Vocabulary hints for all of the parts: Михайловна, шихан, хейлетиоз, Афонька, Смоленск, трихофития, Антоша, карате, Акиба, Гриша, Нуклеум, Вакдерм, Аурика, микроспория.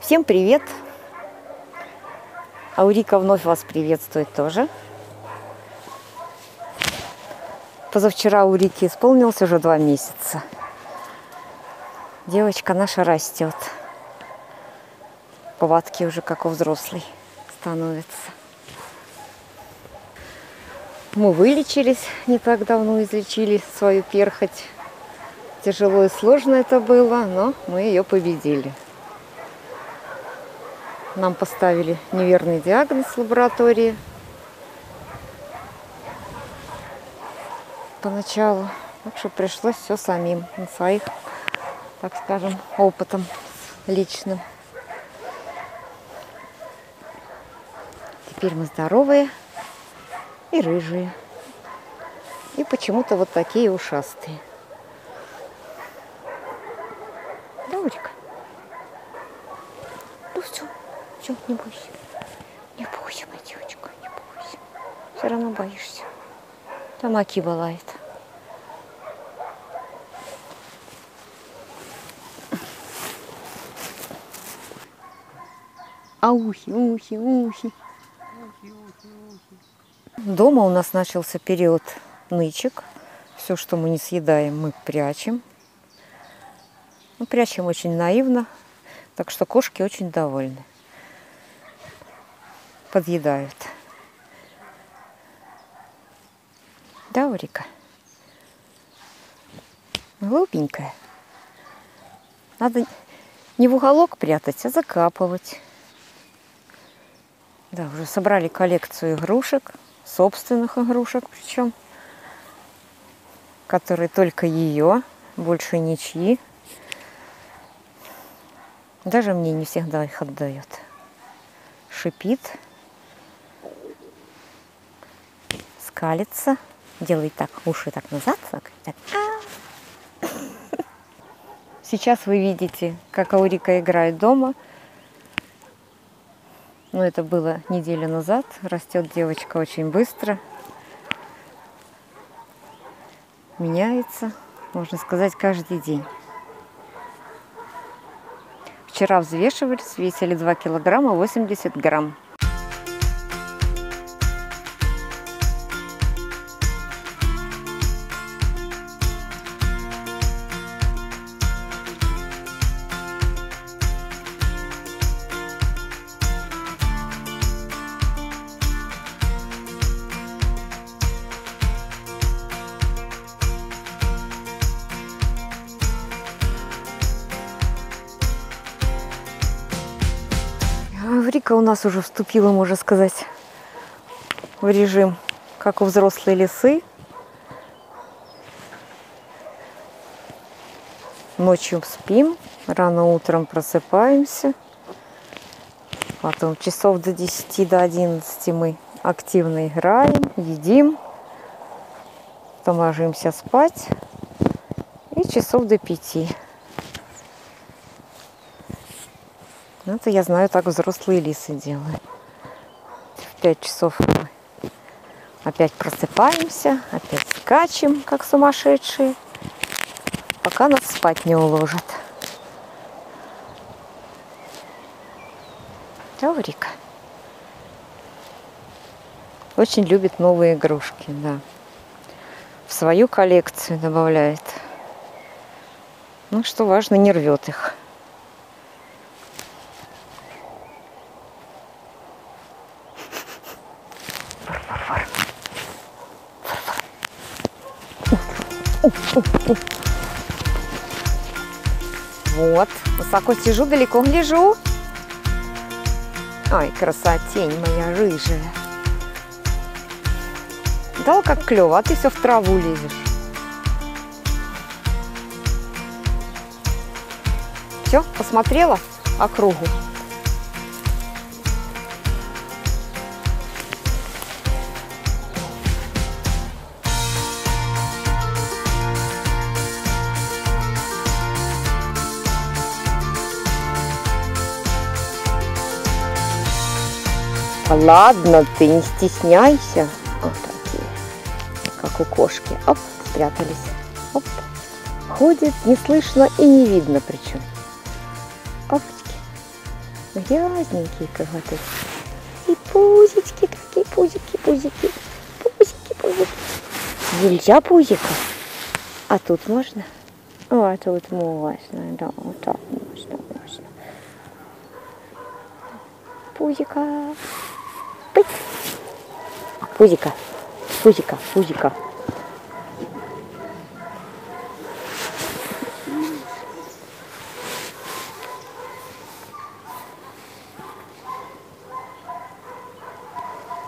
Всем привет! Аурика вновь вас приветствует тоже. Позавчера Аурике исполнилось уже 2 месяца. Девочка наша растет. Повадки уже как у взрослой становятся. Мы вылечились, не так давно излечили свою перхоть. Тяжело и сложно это было, но мы ее победили. Нам поставили неверный диагноз в лаборатории. Поначалу, так что пришлось все самим, своих, так скажем, опытом личным. Теперь мы здоровые и рыжие. И почему-то вот такие ушастые. Да, Аурика? Ну все, не бойся. Не бойся, моя девочка, не бойся. Все равно боишься. Там Акиба лает. А ухи. Дома у нас начался период нычек. Все, что мы не съедаем, мы прячем. Мы прячем очень наивно, так что кошки очень довольны. Подъедают. Да, Аурика? Глупенькая. Надо не в уголок прятать, а закапывать. Да, уже собрали коллекцию игрушек, собственных игрушек причем, которые только ее, больше ничьи. Даже мне не всегда их отдает. Шипит, скалится. Делает так, уши так назад. Так. Сейчас вы видите, как Аурика играет дома. Но это было неделю назад. Растет девочка очень быстро. Меняется, можно сказать, каждый день. Вчера взвешивались, весили 2 килограмма 80 грамм. Аурика у нас уже вступила, можно сказать, в режим, как у взрослой лисы. Ночью спим, рано утром просыпаемся. Потом часов до 10, до 11 мы активно играем, едим. Потом ложимся спать. И часов до 5. Это я знаю, так взрослые лисы делают. В 5 часов мы опять просыпаемся, опять скачем, как сумасшедшие, пока нас спать не уложат. Аурика очень любит новые игрушки, да. В свою коллекцию добавляет. Ну, что важно, не рвет их. Вот, высоко сижу, далеко гляжу. Ай, красотень моя рыжая. Да, как клево, а ты все в траву лезешь. Все, посмотрела округу. Ладно, ты не стесняйся. Вот такие, как у кошки. Оп, спрятались. Оп. Ходит, не слышно и не видно причем. Опачки. грязненькие крылатые. И пузички, такие пузики. Нельзя пузика. А тут можно? А тут можно, да, вот так можно. Пузика. Пыть. Пузика.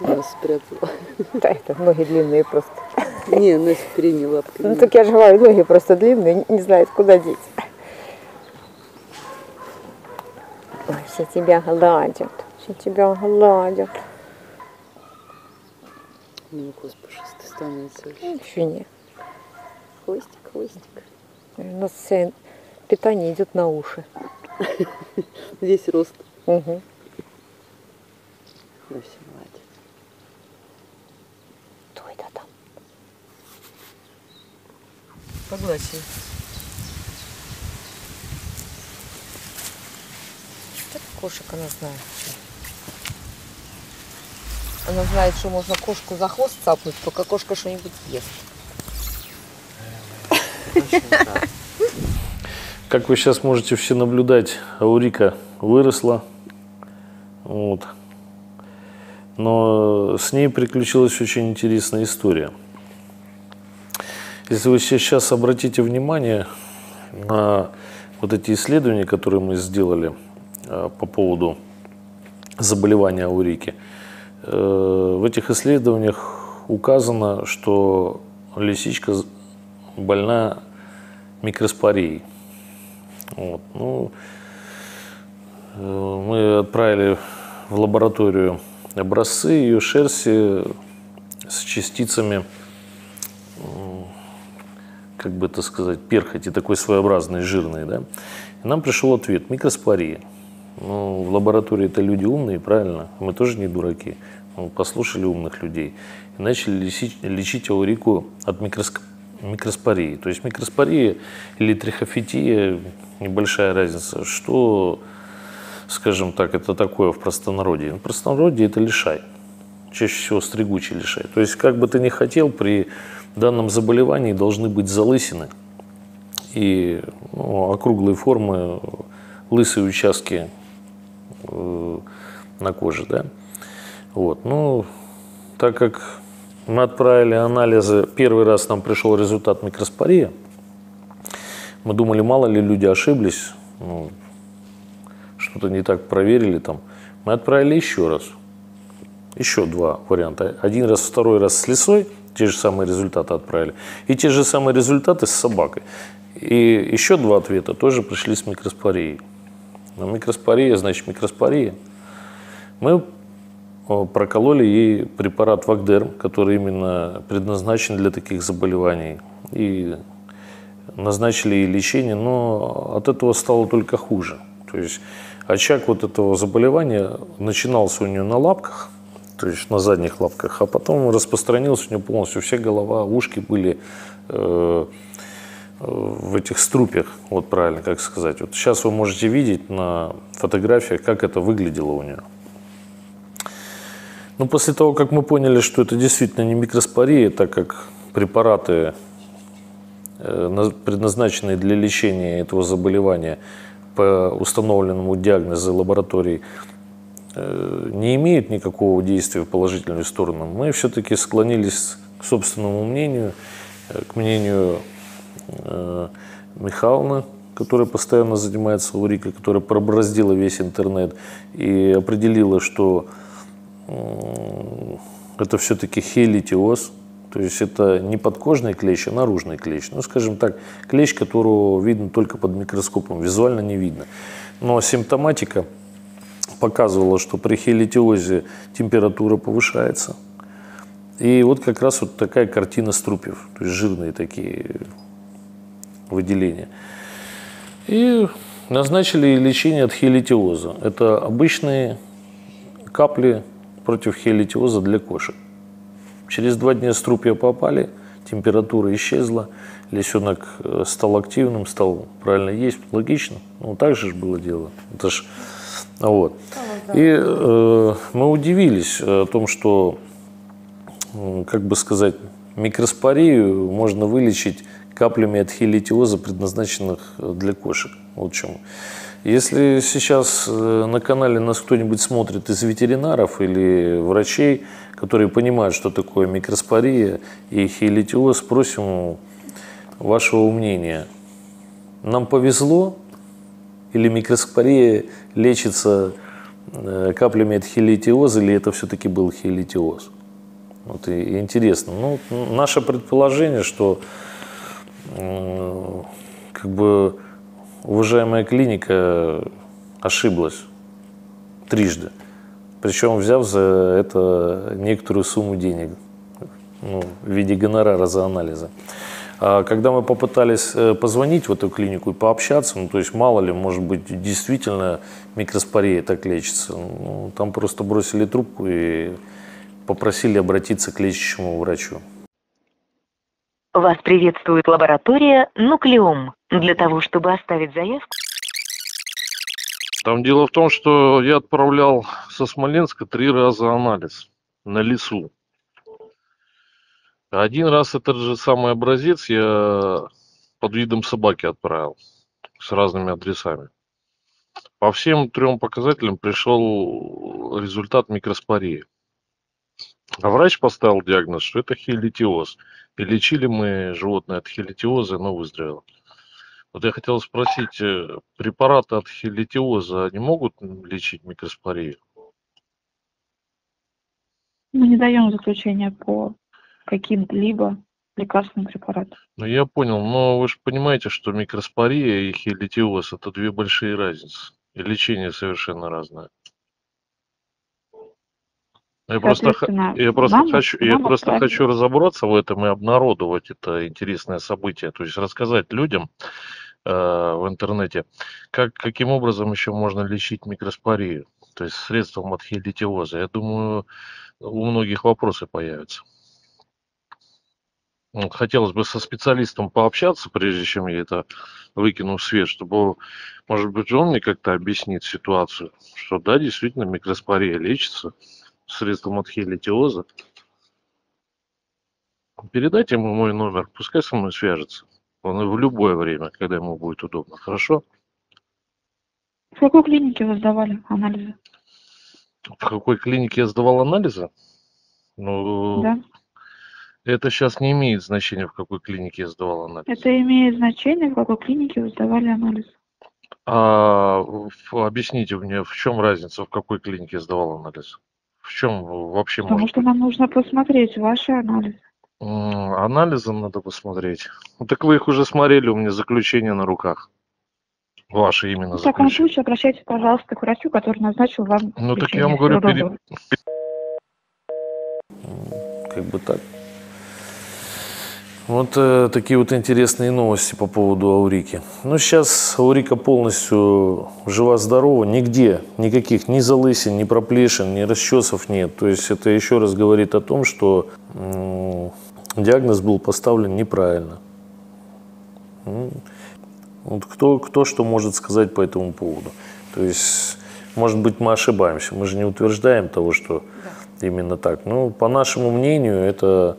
Нас спрятала. Да, это ноги длинные просто. Не, нас передней лапкой. Ну так я желаю, ноги просто длинные, не знает, куда деть. Ой, все тебя гладят. Ну, господи, что становится. Еще нет. Хвостик. У нас питание идет на уши. Весь рост. Угу. Ну, все, молодец. Кто это там? Погладься. Что кошек она знает? Она знает, что можно кошку за хвост цапнуть, пока кошка что-нибудь ест. Как вы сейчас можете все наблюдать, аурика выросла. Вот. Но с ней приключилась очень интересная история. Если вы сейчас обратите внимание на вот эти исследования, которые мы сделали по поводу заболевания аурики, в этих исследованиях указано, что лисичка больна микроспорией. Вот. Ну, мы отправили в лабораторию образцы ее шерсти с частицами, как бы это сказать, перхоти, такой своеобразной, жирной. Да? И нам пришел ответ – микроспория. Ну, в лаборатории это люди умные, правильно? Мы тоже не дураки. Мы послушали умных людей и начали лечить аурику от микроспории. То есть микроспория или трихофития, небольшая разница, что, скажем так, это такое в простонародье. В простонародье это лишай, чаще всего стригучий лишай. То есть как бы ты ни хотел, при данном заболевании должны быть залысины и округлые формы, лысые участки на коже, да? Вот. Ну, так как мы отправили анализы, первый раз нам пришел результат микроспория, мы думали, мало ли люди ошиблись, ну, что-то не так проверили там. Мы отправили еще раз, еще два варианта. Один раз, второй раз с лисой, те же самые результаты отправили, и те же самые результаты с собакой. И еще два ответа тоже пришли с микроспорией. Но микроспория, значит микроспория. Мы прокололи ей препарат Вакдерм, который именно предназначен для таких заболеваний. И назначили ей лечение, но от этого стало только хуже. То есть очаг вот этого заболевания начинался у нее на лапках, то есть на задних лапках, а потом распространился у нее полностью. Вся голова, ушки были в этих струпьях, вот правильно как сказать. Вот сейчас вы можете видеть на фотографиях, как это выглядело у нее. Но после того, как мы поняли, что это действительно не микроспория, так как препараты, предназначенные для лечения этого заболевания по установленному диагнозу лаборатории, не имеют никакого действия в положительную сторону, мы все-таки склонились к собственному мнению, к мнению Михайловна, которая постоянно занимается аурикой, которая пробраздила весь интернет и определила, что это все-таки хейлетиоз, то есть это не подкожный клещ, а наружный клещ. Ну, скажем так, клещ, которого видно только под микроскопом, визуально не видно. Но симптоматика показывала, что при хейлетиозе температура повышается. И вот как раз вот такая картина струпьев, то есть жирные такие выделения. И назначили лечение от хейлетиоза. Это обычные капли против хейлетиоза для кошек. Через 2 дня струпья попали, температура исчезла, лисенок стал активным, стал правильно есть, логично. Ну, так же было дело. Это ж Вот. И мы удивились о том, что, как бы сказать, микроспорию можно вылечить каплями от хейлетиоза, предназначенных для кошек. Вот в чем. Если сейчас на канале нас кто-нибудь смотрит из ветеринаров или врачей, которые понимают, что такое микроспория и хейлетиоз, просим вашего мнения. Нам повезло, или микроспория лечится каплями от хейлетиоза, или это все-таки был хейлетиоз? Вот и интересно. Ну, наше предположение, что как бы уважаемая клиника ошиблась трижды, причем взяв за это некоторую сумму денег, ну, в виде гонорара за анализы. А когда мы попытались позвонить в эту клинику и пообщаться, ну, то есть мало ли, может быть, действительно микроспория так лечится, ну, там просто бросили трубку и попросили обратиться к лечащему врачу. Вас приветствует лаборатория «Нуклеум». Для того, чтобы оставить заявку... Там дело в том, что я отправлял со Смоленска 3 раза анализ на лису. Один раз этот же самый образец я под видом собаки отправил с разными адресами. По всем 3 показателям пришел результат микроспории. А врач поставил диагноз, что это хейлетиоз. И лечили мы животное от хейлетиоза, оно выздоровело. Вот я хотел спросить, препараты от хейлетиоза, они могут лечить микроспорию? Мы не даем заключения по каким-либо лекарственным препаратам. Ну, я понял, но вы же понимаете, что микроспория и хейлетиоз – это 2 большие разницы. И лечение совершенно разное. Я просто хочу разобраться в этом и обнародовать это интересное событие, то есть рассказать людям в интернете, каким образом еще можно лечить микроспорию, то есть средством от хейлетиоза. Я думаю, у многих вопросы появятся. Хотелось бы со специалистом пообщаться, прежде чем я это выкину в свет, чтобы, может быть, он мне как-то объяснит ситуацию, что да, действительно микроспория лечится средством от хейлетиоза. Передайте ему мой номер, пускай со мной свяжется. Он в любое время, когда ему будет удобно. Хорошо? В какой клинике вы сдавали анализы? В какой клинике я сдавал анализы? Ну, да. Это сейчас не имеет значения, в какой клинике я сдавал анализы. Это имеет значение, в какой клинике вы сдавали анализы. А, объясните мне, в чем разница, в какой клинике я сдавал анализы? В чем вообще можно? Потому что нам нужно посмотреть ваши анализы. Анализы надо посмотреть. Ну, так вы их уже смотрели, у меня заключение на руках. Ваши именно заключения. В таком случае обращайтесь, пожалуйста, к врачу, который назначил вам... Ну так я вам говорю... Как бы так. Вот такие вот интересные новости по поводу Аурики. Ну, сейчас Аурика полностью жива-здорова. Нигде никаких ни залысин, ни проплешин, ни расчесов нет. То есть это еще раз говорит о том, что диагноз был поставлен неправильно. Вот кто что может сказать по этому поводу? То есть, может быть, мы ошибаемся. Мы же не утверждаем того, что именно так. Но по нашему мнению, это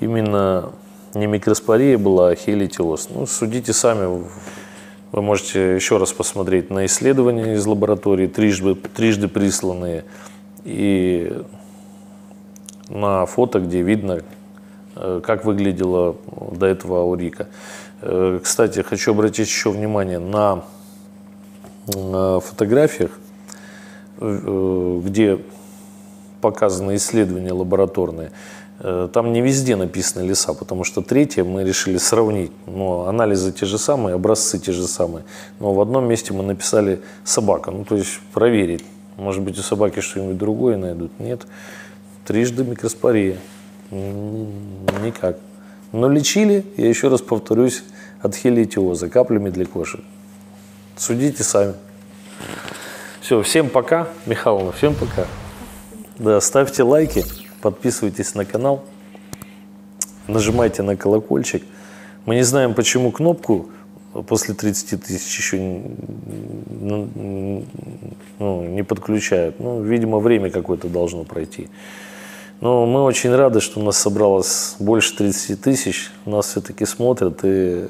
именно... не микроспория была, а хейлетиоз. Ну, судите сами. Вы можете еще раз посмотреть на исследования из лаборатории, трижды присланные, и на фото, где видно, как выглядела до этого Аурика. Кстати, хочу обратить еще внимание на фотографиях, где показаны исследования лабораторные. Там не везде написаны лиса, потому что 3-е мы решили сравнить. Но анализы те же самые, образцы те же самые. Но в одном месте мы написали собака. Ну, то есть проверить. Может быть, у собаки что-нибудь другое найдут. Нет. 3-жды микроспория. Никак. Но лечили, я еще раз повторюсь, от хейлетиоза каплями для кошек. Судите сами. Все, всем пока. Михайловна, всем пока. Да, ставьте лайки. Подписывайтесь на канал, нажимайте на колокольчик. Мы не знаем, почему кнопку после 30 тысяч еще не подключают. Ну, видимо, время какое-то должно пройти. Но мы очень рады, что у нас собралось больше 30 тысяч. Нас все-таки смотрят, и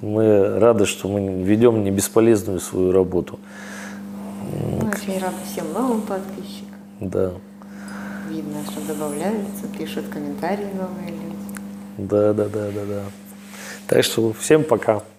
мы рады, что мы ведем не бесполезную свою работу. Мы очень рады всем новым подписчикам. Да. Видно, что добавляются, пишут комментарии новые люди. Да. Так что всем пока.